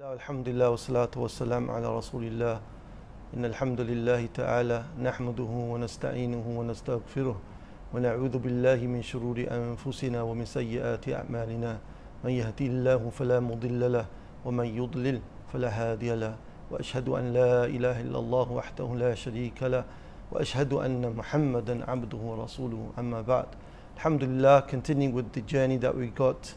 Alhamdulillah wa salatu wa salam ala rasulillah. Inna alhamdulillahi ta'ala nahmaduhu wa nasta'inuhu wa nastaghfiruh wa na'udhu billahi min shururi anfusina wa min sayyiati a'malina. Man yahdihillahu fala mudilla lah wa man yudlil fala hadiya lah. Wa ashhadu an la ilaha illallah wahdahu la sharika lah wa ashhadu anna Muhammadan abduhu wa rasuluhu. Amma ba'd. Alhamdulillah, continuing with the journey that we got.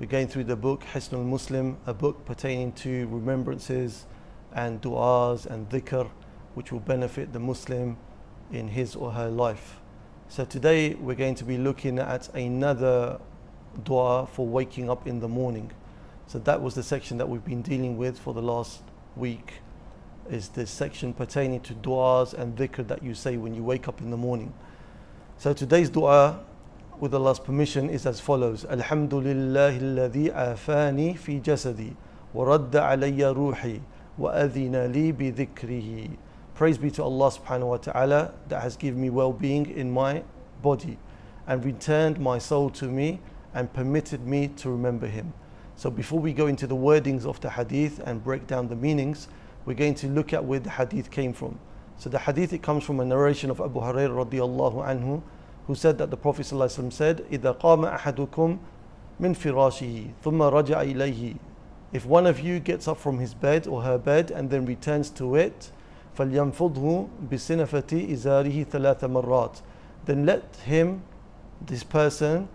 We're going through the book Hisnul Muslim, a book pertaining to remembrances and du'as and dhikr, which will benefit the Muslim in his or her life. So today we're going to be looking at another du'a for waking up in the morning. So that was the section that we've been dealing with for the last week, is this section pertaining to du'as and dhikr that you say when you wake up in the morning. So today's du'a, with Allah's permission, is as follows: Alhamdulillahi alladhi afani fi jasadi wa radda alayya ruhi wa adhina li bi dhikrihi. Praise be to Allah subhanahu wa ta'ala that has given me well-being in my body and returned my soul to me and permitted me to remember him. So before we go into the wordings of the hadith and break down the meanings, we're going to look at where the hadith came from. So the hadith, it comes from a narration of Abu Hurairah radiyallahu anhu, who said that the Prophet ﷺ said, إِذَا قَامَ أَحَدُكُمْ مِنْ فِرَاشِهِ ثُمَّ رَجَعَ إِلَيْهِ. If one of you gets up from his bed or her bed and then returns to it, فَلْيَنْفُضْهُ بِسِنَفَةِ إِزَارِهِ ثَلَاثَ مَرَّاتِ. Then let him, this person,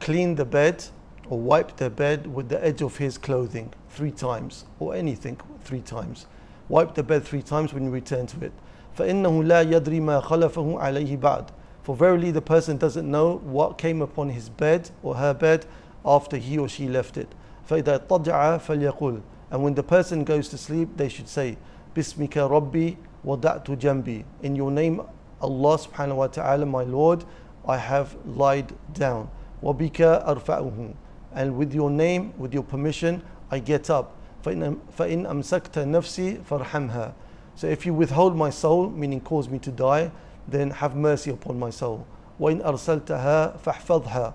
clean the bed or wipe the bed with the edge of his clothing 3 times, or anything 3 times. Wipe the bed 3 times when you return to it. فَإِنَّهُ لَا يَدْرِي مَا خَلَفَهُ عَلَيْهِ بَعْدٍ. For verily the person doesn't know what came upon his bed or her bed after he or she left it. فَإِذَا اطَّجَعَ فَلْيَقُلْ. And when the person goes to sleep, they should say, بِسْمِكَ رَبِّي وَضَعْتُ جَنْبِي. In your name, Allah subhanahu wa ta'ala, my Lord, I have lied down. وَبِكَ أَرْفَعُهُ. And with your name, with your permission, I get up. فَإِنْ أَمْسَكْتَ نَفْسِي فَارْحَمْهَا. So if you withhold my soul, meaning cause me to die, then have mercy upon my soul. وَإِنْ أَرْسَلْتَهَا فَاحْفَظْهَا.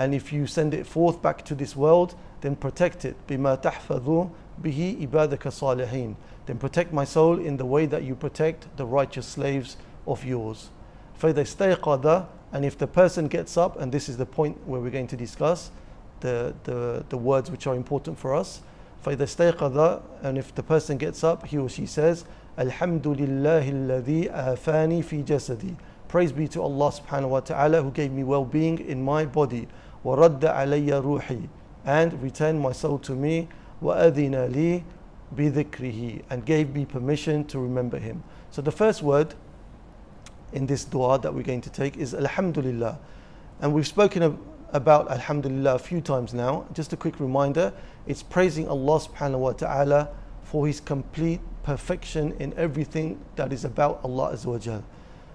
And if you send it forth back to this world, then protect it. بِمَا تَحْفَظُ بِهِ إِبَادَكَ صَالِحِينَ. Then protect my soul in the way that you protect the righteous slaves of yours. فَإِذَا اسْتَيْقَظَ. And if the person gets up, and this is the point where we're going to discuss the words which are important for us. فَإِذَا اسْتَيْقَظَ. And if the person gets up, he or she says, Alhamdulillahi alladhi afani fi jasadi. Praise be to Allah subhanahu wa ta'ala who gave me well-being in my body. Wa radda alayya ruhi. And returned my soul to me. Wa adhina li bi dhikrihi. And gave me permission to remember him. So the first word in this dua that we're going to take is Alhamdulillah. And we've spoken about Alhamdulillah a few times now. Just a quick reminder, it's praising Allah subhanahu wa ta'ala for his complete perfection in everything that is about Allah Azza wa Jal.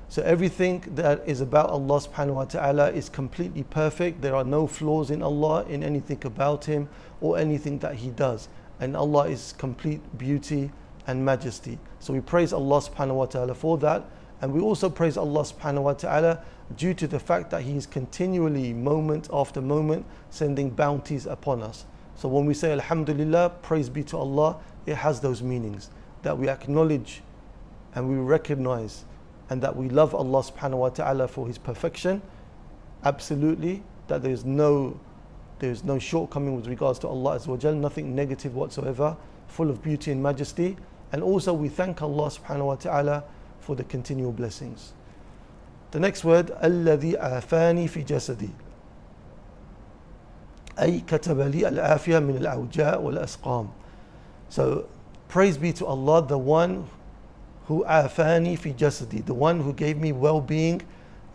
So everything that is about Allah subhanahu wa ta'ala is completely perfect. There are no flaws in Allah, in anything about him or anything that he does. And Allah is complete beauty and majesty. So we praise Allah subhanahu wa ta'ala for that. And we also praise Allah subhanahu wa ta'ala due to the fact that he is continually, moment after moment, sending bounties upon us. So when we say Alhamdulillah, praise be to Allah, it has those meanings, that we acknowledge and we recognize, and that we love Allah subhanahu wa ta'ala for his perfection, absolutely, that there is no shortcoming with regards to Allah Azza wa Jal, nothing negative whatsoever, full of beauty and majesty. And also we thank Allah subhanahu wa ta'ala for the continual blessings. The next word, alladhi afani fi jasadi. Ay katabali al-afiyah min al-awja wal-asqam. So praise be to Allah, the one who afani fi jasadi, the one who gave me well-being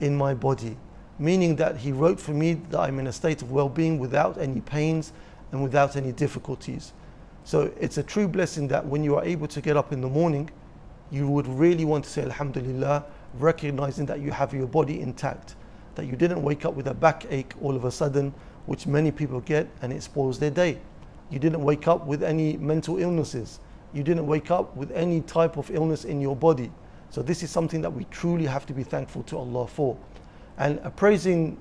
in my body. Meaning that he wrote for me that I'm in a state of well-being without any pains and without any difficulties. So it's a true blessing that when you are able to get up in the morning, you would really want to say Alhamdulillah, recognizing that you have your body intact, that you didn't wake up with a backache all of a sudden, which many people get and it spoils their day. You didn't wake up with any mental illnesses. You didn't wake up with any type of illness in your body. So this is something that we truly have to be thankful to Allah for. And appraising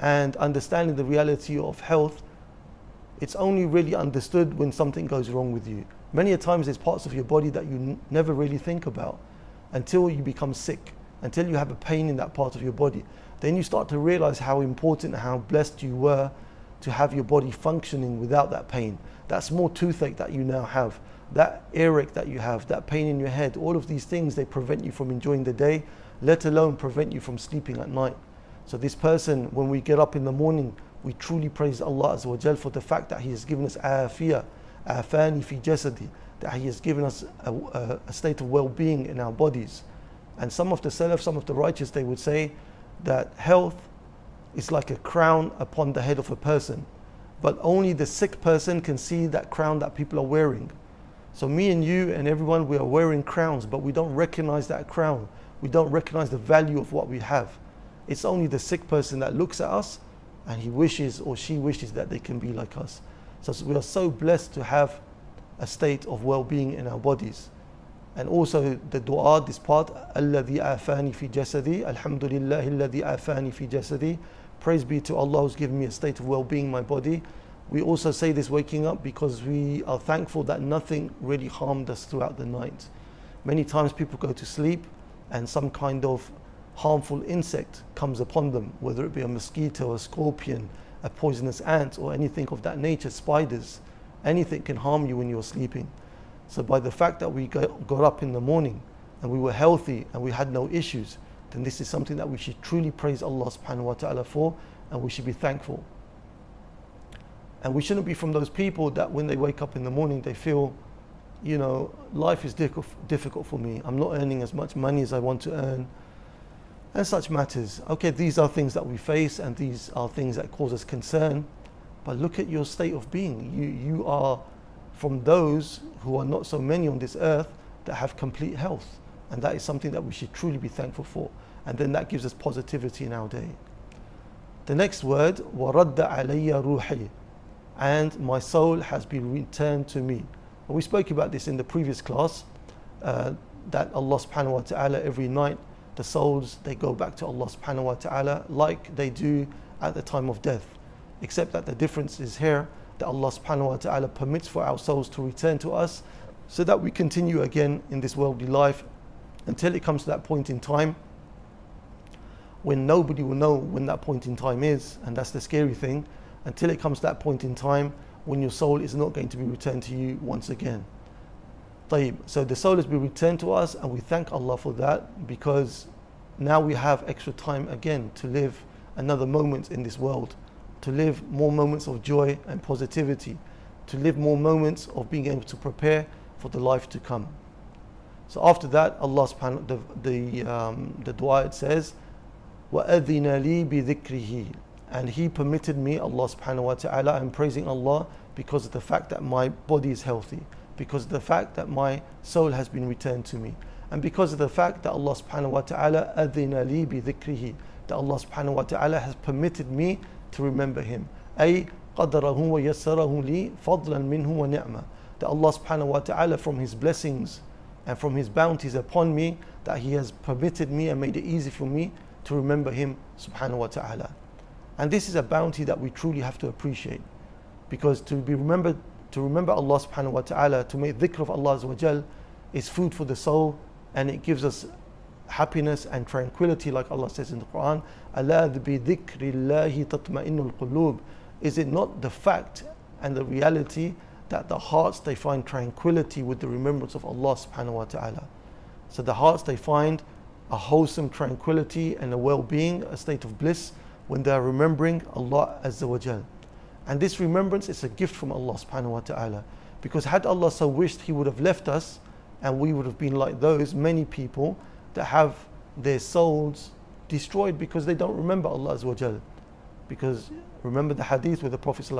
and understanding the reality of health It's only really understood when something goes wrong with you. Many a times there's parts of your body that you never really think about until you become sick, until you have a pain in that part of your body. Then you start to realize how important, how blessed you were to have your body functioning without that pain. That small toothache that you now have, that earache that you have, that pain in your head, all of these things, they prevent you from enjoying the day, let alone prevent you from sleeping at night. So this person, when we get up in the morning, we truly praise Allah Azza wa Jal for the fact that He has given us afiyah, afani fi jasadi, that He has given us a state of well-being in our bodies. And some of the Salaf, some of the righteous, they would say that health is like a crown upon the head of a person. But only the sick person can see that crown that people are wearing. So me and you and everyone, we are wearing crowns, but we don't recognize that crown. We don't recognize the value of what we have. It's only the sick person that looks at us and he wishes or she wishes that they can be like us. So we are so blessed to have a state of well-being in our bodies. And also the dua, this part, Alladhi afani fi jasadi, alhamdulillah alladhi afani fi jasadi. Praise be to Allah who's given me a state of well-being in my body. We also say this waking up because we are thankful that nothing really harmed us throughout the night. Many times people go to sleep and some kind of harmful insect comes upon them, whether it be a mosquito, a scorpion, a poisonous ant, or anything of that nature, spiders. Anything can harm you when you're sleeping. So by the fact that we got up in the morning and we were healthy and we had no issues, then this is something that we should truly praise Allah subhanahu wa ta'ala for, and we should be thankful. And we shouldn't be from those people that when they wake up in the morning, they feel, you know, life is difficult for me. I'm not earning as much money as I want to earn, and such matters. Okay, these are things that we face and these are things that cause us concern. But look at your state of being. You are from those who are not so many on this earth that have complete health. And that is something that we should truly be thankful for. And then that gives us positivity in our day. The next word, وَرَدَّ عَلَيَّ رُوحِي, and my soul has been returned to me. And we spoke about this in the previous class, that Allah subhanahu wa ta'ala, every night, the souls, they go back to Allah subhanahu wa ta'ala like they do at the time of death. Except that the difference is here, that Allah subhanahu wa ta'ala permits for our souls to return to us so that we continue again in this worldly life until it comes to that point in time when nobody will know when that point in time is. And that's the scary thing, until it comes to that point in time when your soul is not going to be returned to you once again. طيب. So the soul has been returned to us and we thank Allah for that, because now we have extra time again to live another moment in this world, to live more moments of joy and positivity, to live more moments of being able to prepare for the life to come. So after that, Allah subhanahu the dua, it says, وَأَذِنَ لِي بِذِكْرِهِ, and He permitted me, Allah subhanahu wa ta'ala, I'm praising Allah because of the fact that my body is healthy, because of the fact that my soul has been returned to me, and because of the fact that Allah subhanahu wa ta'ala adhina li bi dhikrihi, that Allah subhanahu wa ta'ala has permitted me to remember Him. Ay qadarahu wa yassarahu li fadlan minhu wa ni'ma, that Allah subhanahu wa ta'ala, from His blessings and from His bounties upon me, that He has permitted me and made it easy for me to remember Him subhanahu wa ta'ala. And this is a bounty that we truly have to appreciate, because to be remembered, to remember Allah subhanahu wa ta'ala, to make dhikr of Allah azza wa jal, is food for the soul, and it gives us happiness and tranquility, like Allah says in the Qur'an, أَلَا بِذِكْرِ اللَّهِ تَطْمَئِنُّ الْقُلُوبِ. Is it not the fact and the reality that the hearts, they find tranquility with the remembrance of Allah subhanahu wa ta'ala? So the hearts, they find a wholesome tranquility and a well-being, a state of bliss, when they are remembering Allah Azza wa Jal. And this remembrance is a gift from Allah subhanahu wa ta'ala, because had Allah so wished, He would have left us and we would have been like those many people that have their souls destroyed because they don't remember Allah Azza wa Jal. Because remember the hadith where the Prophet said,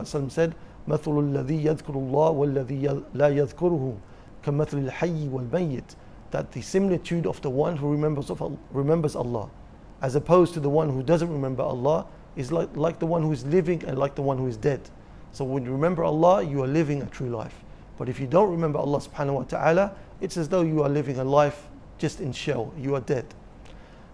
مَثُلُ الَّذِي يَذْكُرُ اللَّهُ وَالَّذِي لَا يَذْكُرُهُ كَمَثُلِ الْحَيِّ وَالْمَيِّتِ, that the similitude of the one who remembers Allah as opposed to the one who doesn't remember Allah is like the one who is living and like the one who is dead. So when you remember Allah, you are living a true life. But if you don't remember Allah subhanahu wa ta'ala, it's as though you are living a life just in shell, you are dead.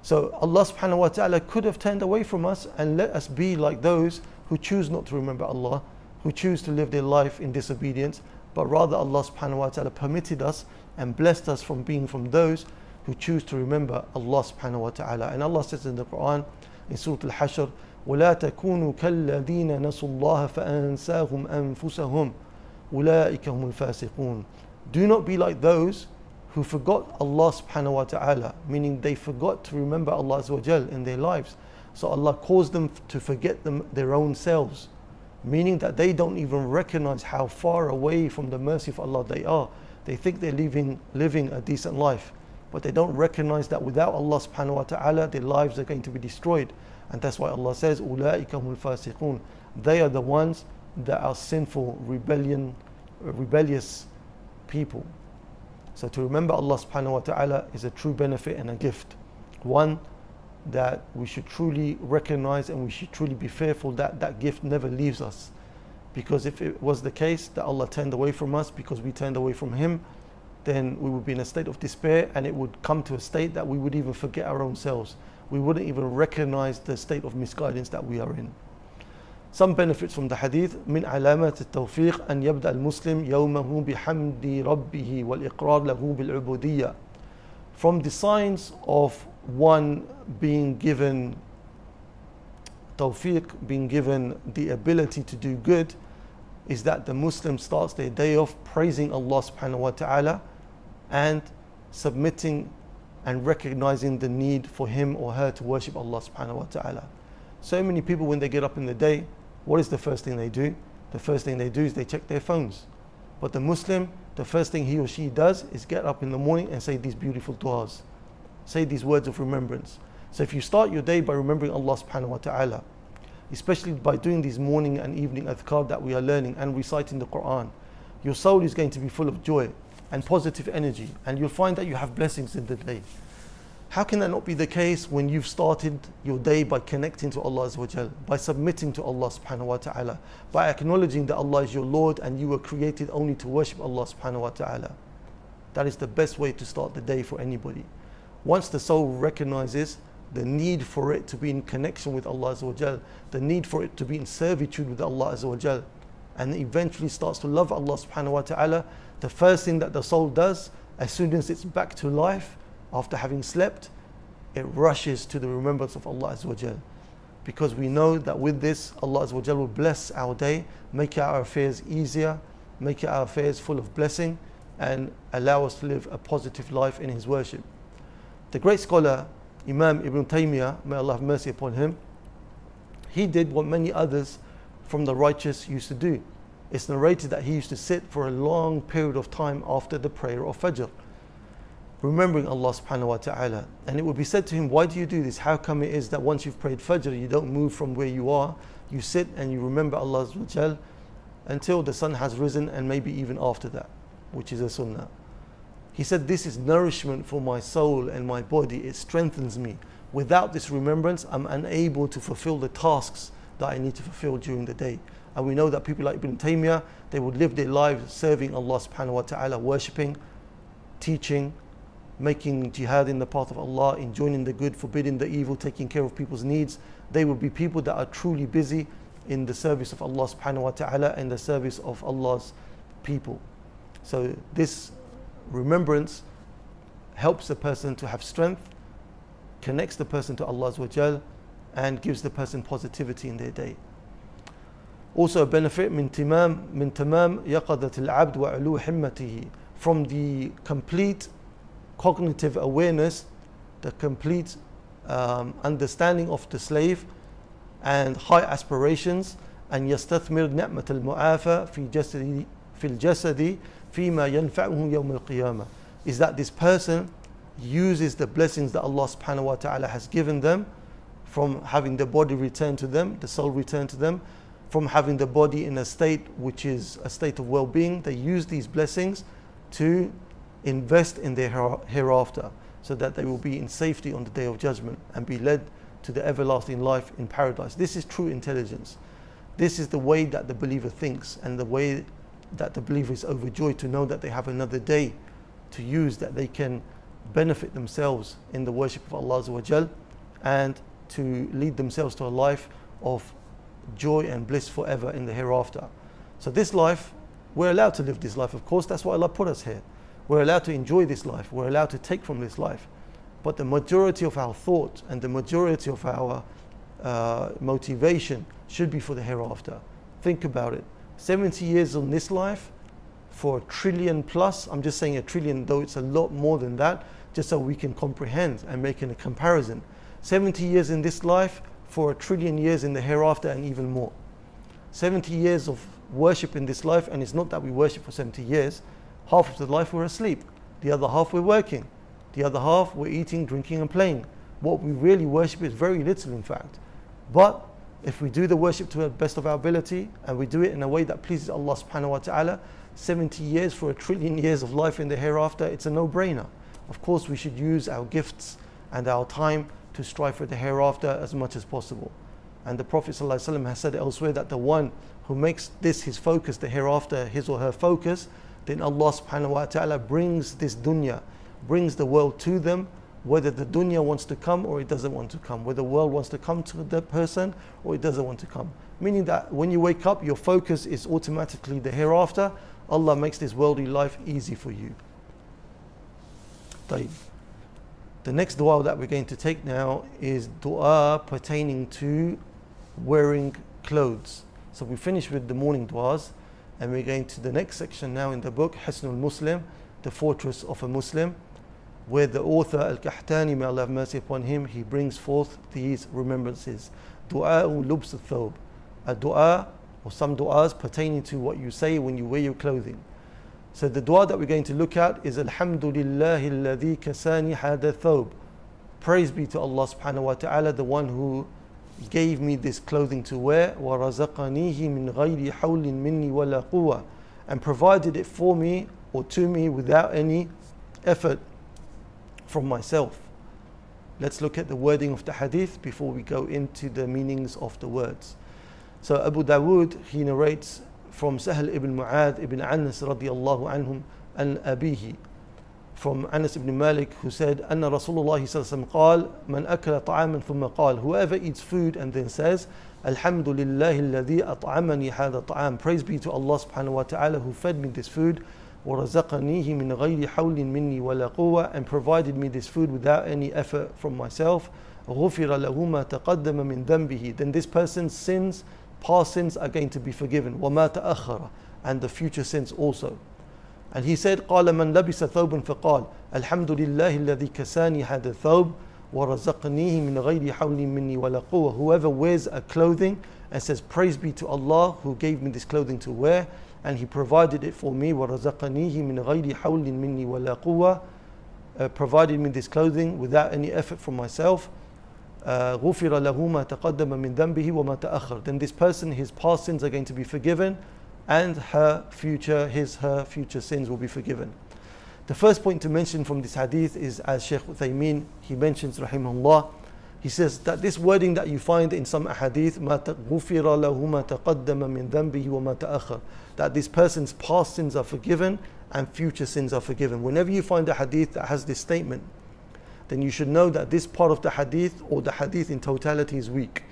So Allah subhanahu wa ta'ala could have turned away from us and let us be like those who choose not to remember Allah, who choose to live their life in disobedience, but rather Allah subhanahu wa ta'ala permitted us and blessed us from being from those who choose to remember Allah subhanahu wa ta'ala. And Allah says in the Quran, in Surah Al-Hashr, وَلَا تَكُونُوا كَالَّذِينَ نَسُوا اللَّهَ فَأَنْسَاهُمْ أَنفُسَهُمْ أُولَٰئِكَ هُمُ الْفَاسِقُونَ. Do not be like those who forgot Allah subhanahu wa ta'ala, meaning they forgot to remember Allah azza wa jal in their lives. So Allah caused them to forget their own selves, meaning that they don't even recognize how far away from the mercy of Allah they are. They think they're living a decent life, but they don't recognize that without Allah subhanahu wa ta'ala, their lives are going to be destroyed. And that's why Allah says, أُولَٰئِكَ هُمُ الْفَاسِقُونَ. They are the ones that are sinful, rebellious people. So to remember Allah subhanahu wa ta'ala is a true benefit and a gift, one that we should truly recognize, and we should truly be fearful that that gift never leaves us. Because if it was the case that Allah turned away from us because we turned away from Him, then we would be in a state of despair, and it would come to a state that we would even forget our own selves. We wouldn't even recognize the state of misguidance that we are in. Some benefits from the hadith: min alamat al-tawfiq an yabda al-muslim yawmahu bihamdi rabbihi wal iqrar lahu bil ubudiyya. From the signs of one being given tawfiq, being given the ability to do good, is that the Muslim starts their day off praising Allah subhanahu wa ta'ala and submitting and recognizing the need for him or her to worship Allah subhanahu wa ta'ala. So many people, when they get up in the day, what is the first thing they do? The first thing they do is they check their phones. But the Muslim, the first thing he or she does is get up in the morning and say these beautiful du'as, say these words of remembrance. So if you start your day by remembering Allah subhanahu wa ta'ala, especially by doing these morning and evening adhkar that we are learning and reciting the Quran, your soul is going to be full of joy and positive energy, and you'll find that you have blessings in the day. How can that not be the case when you've started your day by connecting to Allah azza wa jal, by submitting to Allah subhanahu wa ta'ala, by acknowledging that Allah is your Lord and you were created only to worship Allah subhanahu wa ta'ala? That is the best way to start the day for anybody. Once the soul recognizes the need for it to be in connection with Allah azza wa jal, the need for it to be in servitude with Allah azza wa jal, and eventually starts to love Allah subhanahu wa ta'ala, the first thing that the soul does as soon as it's back to life after having slept, it rushes to the remembrance of Allah azza wa jal, because we know that with this Allah azza wa jal will bless our day, make our affairs easier, make our affairs full of blessing, and allow us to live a positive life in His worship. The great scholar Imam Ibn Taymiyyah, may Allah have mercy upon him, he did what many others from the righteous used to do. It's narrated that he used to sit for a long period of time after the prayer of Fajr, remembering Allah subhanahu wa ta'ala. And it would be said to him, why do you do this? How come it is that once you've prayed Fajr, you don't move from where you are? You sit and you remember Allah azza wa jal until the sun has risen, and maybe even after that, which is a sunnah. He said, this is nourishment for my soul and my body. It strengthens me. Without this remembrance, I'm unable to fulfill the tasks that I need to fulfill during the day. And we know that people like Ibn Taymiyyah, they would live their lives serving Allah subhanahu wa ta'ala, worshipping, teaching, making jihad in the path of Allah, enjoining the good, forbidding the evil, taking care of people's needs. They would be people that are truly busy in the service of Allah subhanahu wa ta'ala and the service of Allah's people. So this remembrance helps the person to have strength, connects the person to Allah azza wa jal, and gives the person positivity in their day. Also a benefit, min tamam yaqadat al-abd wa ulu himmatihi, from the complete cognitive awareness, the complete understanding of the slave and high aspirations, and yastathmir ni'mat al-mu'afa fi al-jasadi fima yanfa'uhu yawm al-qiyamah, is that this person uses the blessings that Allah subhanahu wa ta'ala has given them, from having the body returned to them, the soul returned to them, from having the body in a state which is a state of well-being. They use these blessings to invest in their hereafter, so that they will be in safety on the day of judgment and be led to the everlasting life in paradise. This is true intelligence. This is the way that the believer thinks, and the way that the believer is overjoyed to know that they have another day to use, that they can benefit themselves in the worship of Allah azza wa jal, and to lead themselves to a life of joy and bliss forever in the hereafter. So this life, we're allowed to live this life, of course, that's why Allah put us here. We're allowed to enjoy this life, we're allowed to take from this life. But the majority of our thought and the majority of our motivation should be for the hereafter. Think about it. 70 years on this life for a trillion plus, I'm just saying a trillion, though it's a lot more than that, just so we can comprehend and make a comparison. 70 years in this life for a trillion years in the hereafter and even more. 70 years of worship in this life, and it's not that we worship for 70 years. Half of the life we're asleep, the other half we're working, the other half we're eating, drinking and playing. What we really worship is very little, in fact. But if we do the worship to the best of our ability and we do it in a way that pleases Allah subhanahu wa ta'ala, 70 years for a trillion years of life in the hereafter, it's a no-brainer. Of course, we should use our gifts and our time to strive for the hereafter as much as possible. And the Prophet ﷺ has said elsewhere that the one who makes this his focus, the hereafter his or her focus, then Allah subhanahu wa ta'ala brings this dunya, brings the world to them, whether the dunya wants to come or it doesn't want to come, whether the world wants to come to the person or it doesn't want to come. Meaning that when you wake up, your focus is automatically the hereafter. Allah makes this worldly life easy for you. Tayyib. The next dua that we're going to take now is dua pertaining to wearing clothes. So we finished with the morning duas, and we're going to the next section now in the book, Hisnul Muslim, the fortress of a Muslim, where the author Al-Kahtani, may Allah have mercy upon him, he brings forth these remembrances. Dua'u lubs al-thawb, a dua or some du'as pertaining to what you say when you wear your clothing. So the dua that we're going to look at is Alhamdulillahi alladhi kasani hada thawb. Praise be to Allah subhanahu wa ta'ala, the one who gave me this clothing to wear, wa razaqanihi min ghayri hawlin minni wala quwwa, and provided it for me or to me without any effort from myself. Let's look at the wording of the hadith before we go into the meanings of the words. So Abu Dawood, he narrates from Sahal ibn Mu'ad ibn Anas radiyallahu anhum an abihi, from Anas ibn Malik, who said, "Anna Rasulullah sallallahu alaihi wasallam qal, man akala ta'aman thumma qal, whoever eats food and then says, Alhamdulillahi alladhi at'amani hadha ta'am, praise be to Allah subhanahu wa ta'ala who fed me this food, wa razaqanihi min ghayri hawlin minni wala quwwa, and provided me this food without any effort from myself, ghufira lahu ma taqaddama min dhanbihi, then this person's sins, past sins, are going to be forgiven, وَمَا تَأَخَّرَ, and the future sins also." And he said, قَالَ مَنْ لَبِسَ ثَوْبًا فَقَالَ الْحَمْدُ لِلَّهِ الَّذِي كَسَانِي هَذَا الثَّوْبَ وَرَزَقْنِيهِ مِنْ غَيْرِ حَوْلٍ مِنِّي وَلَا قُوَّةٍ, whoever wears a clothing and says, praise be to Allah who gave me this clothing to wear and he provided it for me, وَرَزَقْنِيهِ مِنْ غَيْرِ حَوْلٍ مِنِّي وَلَا قُوَّةٍ, provided me this clothing without any effort from myself, غُفِرَ لَهُ مَا تَقَدَّمَ مِنْ ذَنْبِهِ وَمَا تَأَخَّرَ, then this person, his past sins are going to be forgiven and her future sins will be forgiven. The first point to mention from this hadith is, as Sheikh Uthaymeen, he mentions rahimahullah, he says that this wording that you find in some hadith, غُفِرَ لَهُ مَا تَقَدَّمَ مِنْ ذَنْبِهِ وَمَا تَأَخَّرَ, that this person's past sins are forgiven and future sins are forgiven. Whenever you find a hadith that has this statement, then you should know that this part of the hadith or the hadith in totality is weak,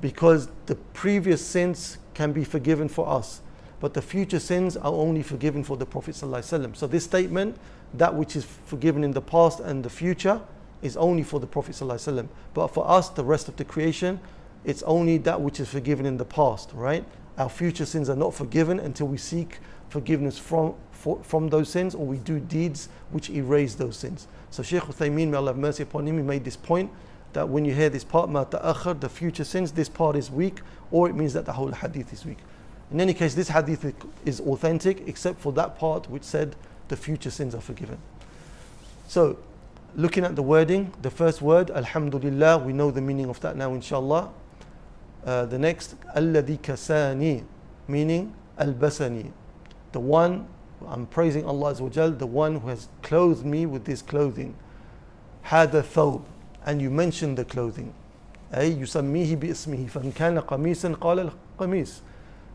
because the previous sins can be forgiven for us, but the future sins are only forgiven for the Prophet ﷺ. So this statement, that which is forgiven in the past and the future, is only for the Prophet ﷺ. But for us, the rest of the creation, it's only that which is forgiven in the past, right? Our future sins are not forgiven until we seek forgiveness from those sins, or we do deeds which erase those sins. So Shaykh Uthaymeen, may Allah have mercy upon him, he made this point that when you hear this part, ma ta'akhir, the future sins, this part is weak, or it means that the whole hadith is weak. In any case, this hadith is authentic except for that part which said the future sins are forgiven. So looking at the wording, the first word, Alhamdulillah, we know the meaning of that now, inshallah. The next, alladhi kasani, meaning albasani, the one, I'm praising Allah Azza wa Jal, the one who has clothed me with this clothing. Hada thawb, and you mention the clothing. Ay yusammihi bi ismihi, fa in kana qamisan qala al qamis.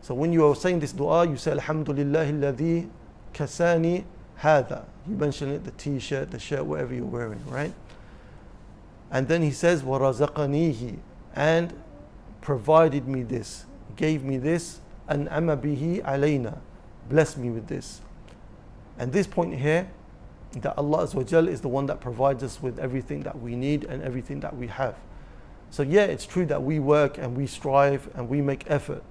So when you are saying this dua, you say Alhamdulillahi alladhi kasani hada. You mention it, the t-shirt, the shirt, whatever you're wearing, right? And then he says, wa razaqanihi, and provided me this, gave me this, an'ama bihi alayna. Bless me with this. And this point here, that Allah Azawajal is the one that provides us with everything that we need and everything that we have. So yeah, it's true that we work and we strive and we make effort.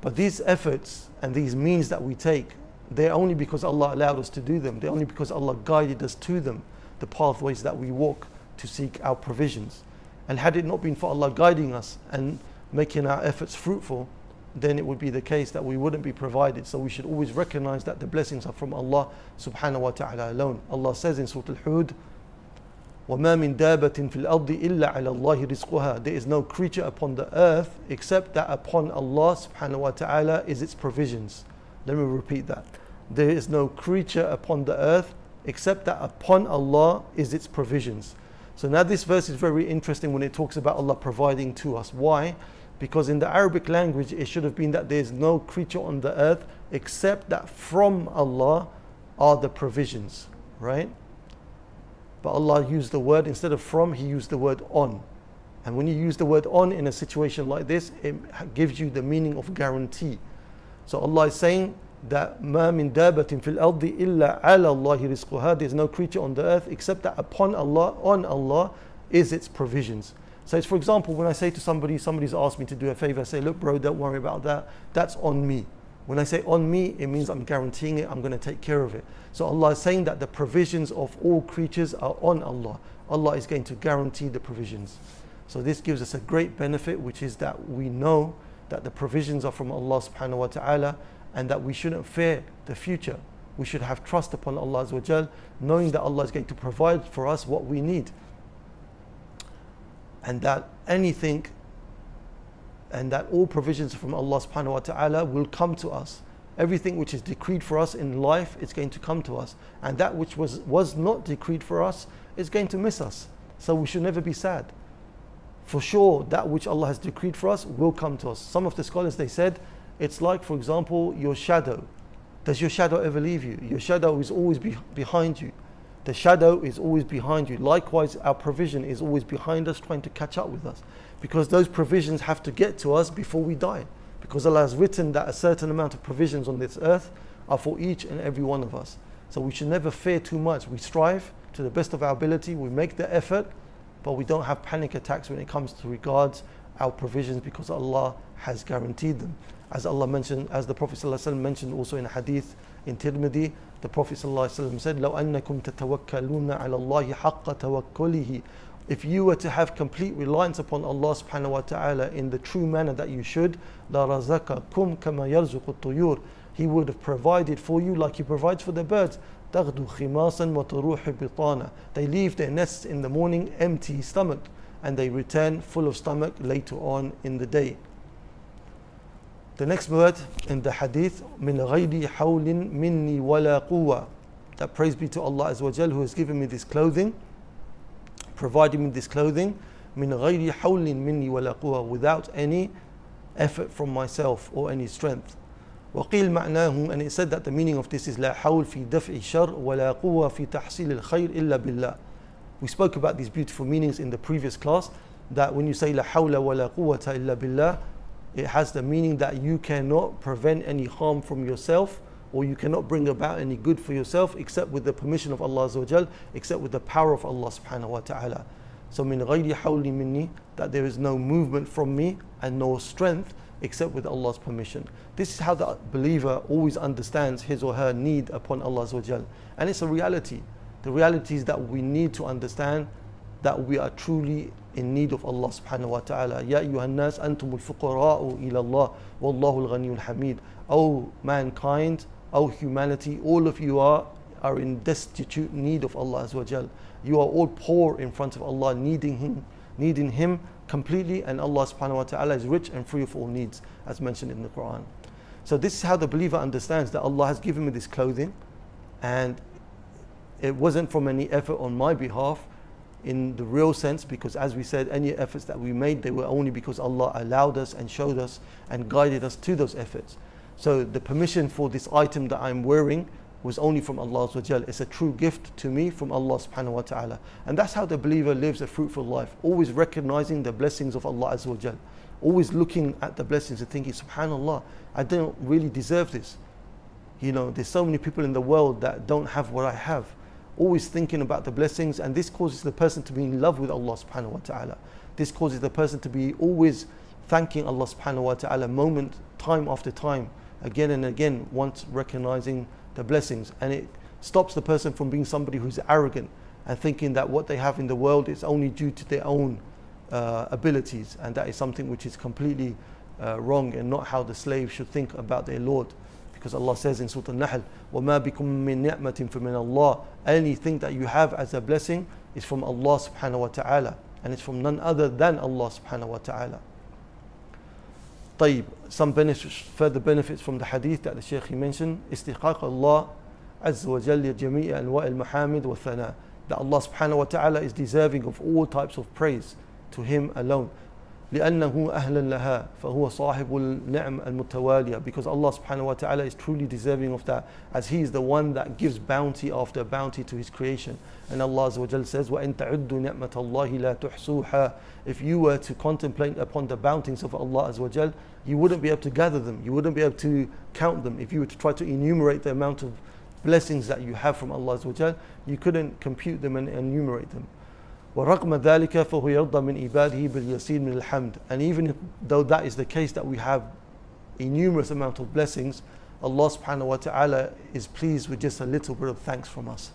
But these efforts and these means that we take, they're only because Allah allowed us to do them. They're only because Allah guided us to them, the pathways that we walk to seek our provisions. And had it not been for Allah guiding us and making our efforts fruitful, then it would be the case that we wouldn't be provided. So we should always recognize that the blessings are from Allah subhanahu wa ta'ala alone. Allah says in Surah Al-Hud, وَمَا مِن دَابَةٍ فِي الْأَرْضِ إِلَّا عَلَى اللَّهِ رِزْقُهَا. There is no creature upon the earth except that upon Allah subhanahu wa ta'ala is its provisions. Let me repeat that. There is no creature upon the earth except that upon Allah is its provisions. So now this verse is very interesting when it talks about Allah providing to us. Why? Because in the Arabic language it should have been that there is no creature on the earth except that from Allah are the provisions, right? But Allah used the word, instead of from, He used the word on. And when you use the word on in a situation like this, it gives you the meaning of guarantee. So Allah is saying that مَا مِن دَابَةٍ فِي الْأَرْضِ إِلَّا عَلَى اللَّهِ رِزْقُهَا. There is no creature on the earth except that upon Allah, on Allah, is its provisions. So it's, for example, when I say to somebody, somebody's asked me to do a favor, I say, look bro, don't worry about that, that's on me. When I say on me, it means I'm guaranteeing it, I'm going to take care of it. So Allah is saying that the provisions of all creatures are on Allah. Allah is going to guarantee the provisions. So this gives us a great benefit, which is that we know that the provisions are from Allah subhanahu wa ta'ala, and that we shouldn't fear the future. We should have trust upon Allah Azawajal, knowing that Allah is going to provide for us what we need. And that anything, and that all provisions from Allah subhanahu wa ta'ala will come to us. Everything which is decreed for us in life is going to come to us. And that which was not decreed for us is going to miss us. So we should never be sad. For sure, that which Allah has decreed for us will come to us. Some of the scholars, they said, it's like, for example, your shadow. Does your shadow ever leave you? Your shadow is always behind you. The shadow is always behind you. Likewise, our provision is always behind us, trying to catch up with us. Because those provisions have to get to us before we die. Because Allah has written that a certain amount of provisions on this earth are for each and every one of us. So we should never fear too much. We strive to the best of our ability. We make the effort, but we don't have panic attacks when it comes to regards our provisions, because Allah has guaranteed them. As Allah mentioned, as the Prophet ﷺ mentioned also in a hadith in Tirmidhi, the Prophet ﷺ said, لَوْ أَنَّكُمْ تَتَوَكَّلُونَ عَلَى اللَّهِ حَقَّ تَوَكُّلِهِ. If you were to have complete reliance upon Allah subhanahu wa ta'ala in the true manner that you should, لَرَزَقَكُمْ كَمَا يَرْزُقُ الطُّيُورِ. He would have provided for you like He provides for the birds. تَغْدُو خِمَاسًا وَتَرُوحُ بِطَانًا. They leave their nests in the morning empty stomach, and they return full of stomach later on in the day. The next word in the hadith, min ghayri hawlin minni wala quwwa, that praise be to Allah Azawajal who has given me this clothing, provided me this clothing, min ghayri hawlin minni wala quwwa, without any effort from myself or any strength. وقيل معناه, and it said that the meaning of this is لا حول في دفع الشر ولا قوة في تحصيل الخير إلا بالله. We spoke about these beautiful meanings in the previous class, that when you say la hawla wa la quwwata illa billah, it has the meaning that you cannot prevent any harm from yourself, or you cannot bring about any good for yourself except with the permission of Allah Azawajal, except with the power of Allah subhanahu wa ta'ala. So min ghayri hawli minni, that there is no movement from me and no strength except with Allah's permission. This is how the believer always understands his or her need upon Allah Azawajal. And it's a reality. The reality is that we need to understand that we are truly in need of Allah subhanahu wa ta'ala. Ya ayyuhannas antumul fuqara'u ilallah wallahu al-ghaniyul hamid. Oh mankind, oh humanity, all of you are in destitute need of Allah Azawajal. You are all poor in front of Allah, needing Him completely, and Allah subhanahu wa ta'ala is rich and free of all needs, as mentioned in the Quran. So this is how the believer understands that Allah has given me this clothing, and it wasn't from any effort on my behalf in the real sense, because as we said, any efforts that we made, they were only because Allah allowed us and showed us and guided us to those efforts. So the permission for this item that I'm wearing was only from Allah Azawajal. It's a true gift to me from Allah subhanahu wa ta'ala. And that's how the believer lives a fruitful life, always recognizing the blessings of Allah Azawajal. always looking at the blessings and thinking, subhanallah, I don't really deserve this. You know, there's so many people in the world that don't have what I have. Always thinking about the blessings, and this causes the person to be in love with Allah subhanahu wa ta'ala. This causes the person to be always thanking Allah subhanahu wa ta'ala moment, time after time, again and again, once recognizing the blessings. And it stops the person from being somebody who's arrogant and thinking that what they have in the world is only due to their own abilities, and that is something which is completely wrong and not how the slave should think about their Lord. Because Allah says in Surah Al-Nahl, وَمَا بِكُم مِّن نِعْمَةٍ فَمِنَ اللَّهِ. Anything that you have as a blessing is from Allah subhanahu wa ta'ala, and it's from none other than Allah subhanahu wa ta'ala. طيب, some benefits, further benefits from the hadith that the Shaykh mentioned, استحقاق الله عز وجل جميع أنواع المحامد والثناء. That Allah subhanahu wa ta'ala is deserving of all types of praise to Him alone. لأنه أهلا لها فهو صاحب النعم المتوالية. Because Allah subhanahu wa ta'ala is truly deserving of that, as He is the one that gives bounty after bounty to His creation. And Allah azza wa jal says, وَإِن تَعُدُّوا نِعْمَةَ اللَّهِ لَا تُحْصُوهَا. If you were to contemplate upon the bounties of Allah azza wa jal, you wouldn't be able to gather them, you wouldn't be able to count them. If you were to try to enumerate the amount of blessings that you have from Allah azza wa jal, you couldn't compute them and enumerate them. وَرَقْمَ ذَلِكَ فَهُ يَرْضَى مِنْ إِبَادِهِ بِالْيَسِيرِ مِنَ الْحَمْدِ. And even though that is the case, that we have a numerous amount of blessings, Allah subhanahu wa ta'ala is pleased with just a little bit of thanks from us.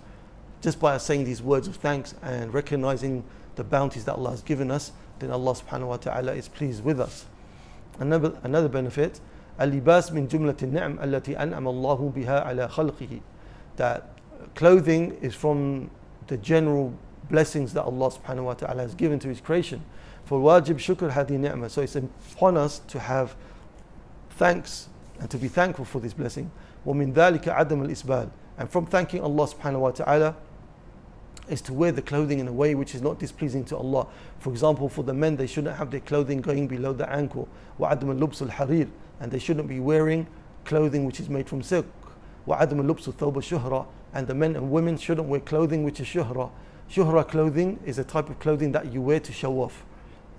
Just by us saying these words of thanks and recognizing the bounties that Allah has given us, then Allah subhanahu wa ta'ala is pleased with us. Another benefit, الْلِبَاسِ مِنْ جُمْلَةِ النِّعْمِ الَّتِي أَنْعَمَ اللَّهُ بِهَا عَلَى خَلْقِهِ. That clothing is from the general blessings that Allah subhanahu wa ta'ala has given to His creation. For wajib shukr hadi ni'mah. So it's upon us to have thanks and to be thankful for this blessing. وَمِن ذَلِكَ عَدَمُ الْإِسْبَالِ. And from thanking Allah subhanahu wa ta'ala is to wear the clothing in a way which is not displeasing to Allah. For example, for the men, they shouldn't have their clothing going below the ankle. وَعَدَمُ اللُّبْسُ الْحَرِيرِ. And they shouldn't be wearing clothing which is made from silk. وَعَدَمُ اللُّبْسُ الثَّوْبَ الشُّهْرَةِ. And the men and women shouldn't wear clothing which is shuhra. Shuhra clothing is a type of clothing that you wear to show off,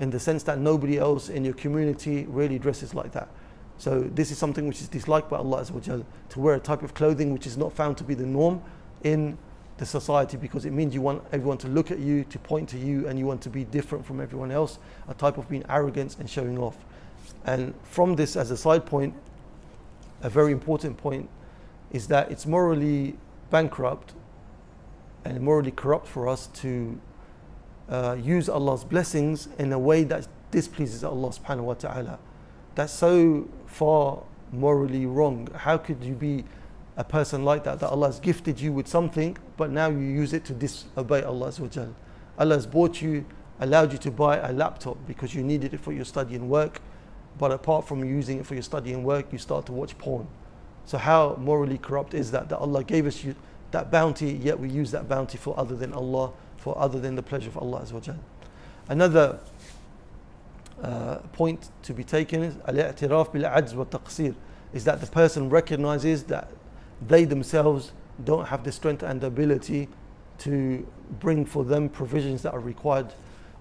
in the sense that nobody else in your community really dresses like that. So this is something which is disliked by Allah azza wa jal, to wear a type of clothing which is not found to be the norm in the society, because it means you want everyone to look at you, to point to you, and you want to be different from everyone else, a type of being arrogant and showing off. And from this, as a side point, a very important point is that it's morally bankrupt and morally corrupt for us to use Allah's blessings in a way that displeases Allah subhanahu wa ta'ala. That's so far morally wrong. How could you be a person like that, that Allah has gifted you with something, but now you use it to disobey Allah azza wa jal? Allah has bought you, allowed you to buy a laptop because you needed it for your study and work, but apart from using it for your study and work, you start to watch porn. So how morally corrupt is that, that Allah gave us you that bounty, yet we use that bounty for other than Allah, for other than the pleasure of Allah azza wa jal. Another point to be taken is al-i'tiraf bil-ajz wa taqsir, is that the person recognizes that they themselves don't have the strength and ability to bring for them provisions that are required.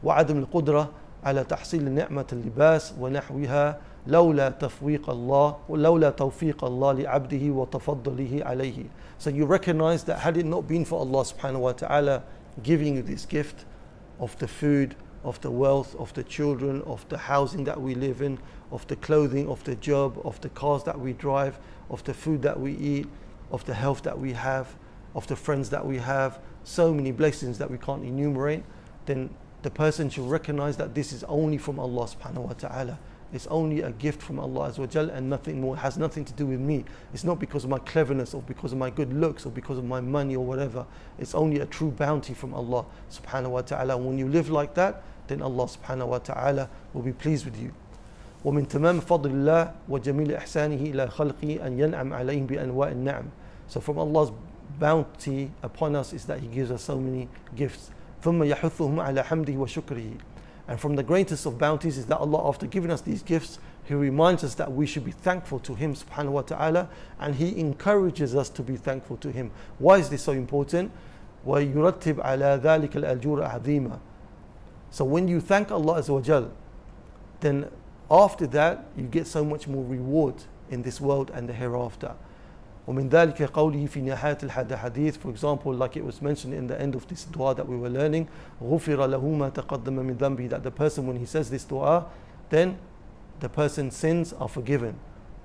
Wa adam al-qudra ala tahsil ni'mat al-libas wa nahwiha لولا تفويق الله ولولا توفيق الله لعبده وتفضله عليه. So you recognize that had it not been for Allah subhanahu wa ta'ala giving you this gift of the food, of the wealth, of the children, of the housing that we live in, of the clothing, of the job, of the cars that we drive, of the food that we eat, of the health that we have, of the friends that we have, so many blessings that we can't enumerate, then the person should recognize that this is only from Allah subhanahu wa ta'ala. It's only a gift from Allah azza wa jal and nothing more. It has nothing to do with me. It's not because of my cleverness or because of my good looks or because of my money or whatever. It's only a true bounty from Allah subhanahu wa ta'ala. When you live like that, then Allah subhanahu wa ta'ala will be pleased with you. وَمِن تَمَامِ فَضْلِ اللَّهِ وَجَمِيلِ إِحْسَانِهِ إِلَىٰ خَلْقِهِ أَنْ يَنْعَمْ عَلَيْهِمْ بِأَنْوَاءِ النَّعْمِ. So from Allah's bounty upon us is that He gives us so many gifts. ثُمَّ يَحُثُّهُمْ عَلَىٰ حَمْدِهِ وَشُكْرِهِ. And from the greatest of bounties is that Allah, after giving us these gifts, He reminds us that we should be thankful to Him subhanahu wa ta'ala, and He encourages us to be thankful to Him. Why is this so important? وَيُرَتِّبْ عَلَىٰ ذَلِكَ الْأَجْرَ عَظِيمًا. So when you thank Allah azza wa jal, then After that, you get so much more reward in this world and the hereafter. وَمِنْ ذَلِكَ قَوْلِهِ فِي نِهَايَةِ الْحَدِيثِ. For example, like it was mentioned in the end of this dua that we were learning, غُفِرَ لَهُ مَا تَقَدَّمَ مِنْ ذَنْبِهِ, that the person, when he says this dua, then the person's sins are forgiven.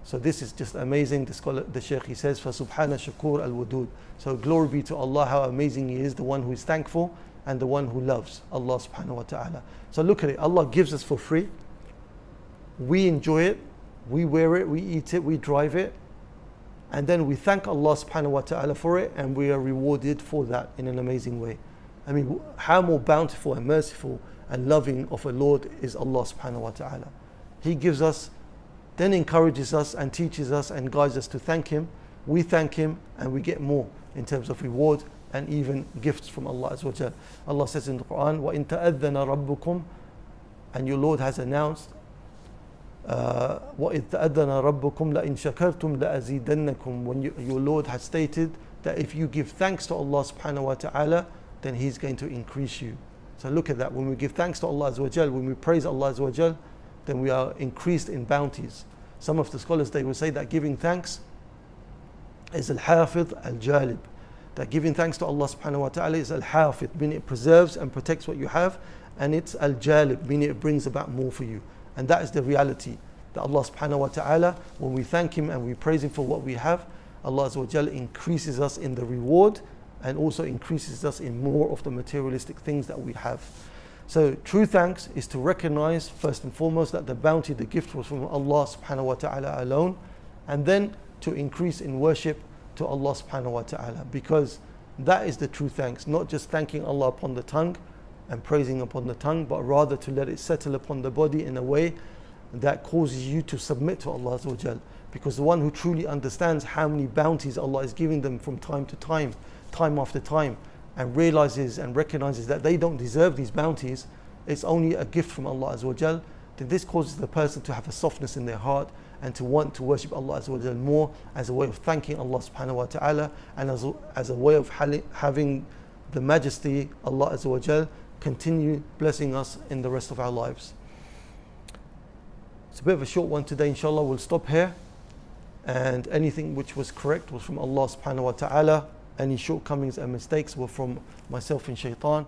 So this is just amazing. The scholar, the Sheikh, he says, فَسُبْحَانَ شَكُورَ الْوَدُودِ. So glory be to Allah, how amazing He is, the one who is thankful and the one who loves, Allah subhanahu wa ta'ala. So look at it, Allah gives us for free. We enjoy it, we wear it, we eat it, we drive it. And then we thank Allah subhanahu wa ta'ala for it, and we are rewarded for that in an amazing way. I mean, how more bountiful and merciful and loving of a Lord is Allah subhanahu wa ta'ala. He gives us, then encourages us and teaches us and guides us to thank Him. We thank Him and we get more in terms of reward and even gifts from Allah azza wa jal. Allah says in the Qur'an, وَإِن تَأَذَّنَ رَبُّكُمْ, and your Lord has announced, وَإِذْ تَأَذَّنَ رَبُّكُمْ لَإِن شَكَرْتُمْ لَأَزِيدَنَّكُمْ, when your Lord has stated that if you give thanks to Allah subhanahu wa ta'ala, then He's going to increase you. So look at that, when we give thanks to Allah azza wa jal, when we praise Allah azza wa jal, then we are increased in bounties. Some of the scholars, they will say that giving thanks is al-hafidh al-jalib, that giving thanks to Allah subhanahu wa ta'ala is al-hafidh, meaning it preserves and protects what you have, and it's al-jalib, meaning it brings about more for you. And that is the reality, that Allah subhanahu wa ta'ala, when we thank Him and we praise Him for what we have, Allah azza wa jal increases us in the reward and also increases us in more of the materialistic things that we have. So true thanks is to recognize first and foremost that the bounty, the gift, was from Allah subhanahu wa ta'ala alone, and then to increase in worship to Allah subhanahu wa ta'ala, because that is the true thanks, not just thanking Allah upon the tongue and praising upon the tongue, but rather to let it settle upon the body in a way that causes you to submit to Allah azza wa jal. Because the one who truly understands how many bounties Allah is giving them from time to time, time after time, and realizes and recognizes that they don't deserve these bounties, it's only a gift from Allah azza wa jal, then this causes the person to have a softness in their heart and to want to worship Allah azza wa jal more, as a way of thanking Allah subhanahu wa ta'ala, and as a way of having the majesty Allah azza wa jal continue blessing us in the rest of our lives. It's a bit of a short one today, inshallah. We'll stop here, and anything which was correct was from Allah subhanahu wa ta'ala. Any shortcomings and mistakes were from myself and shaitan.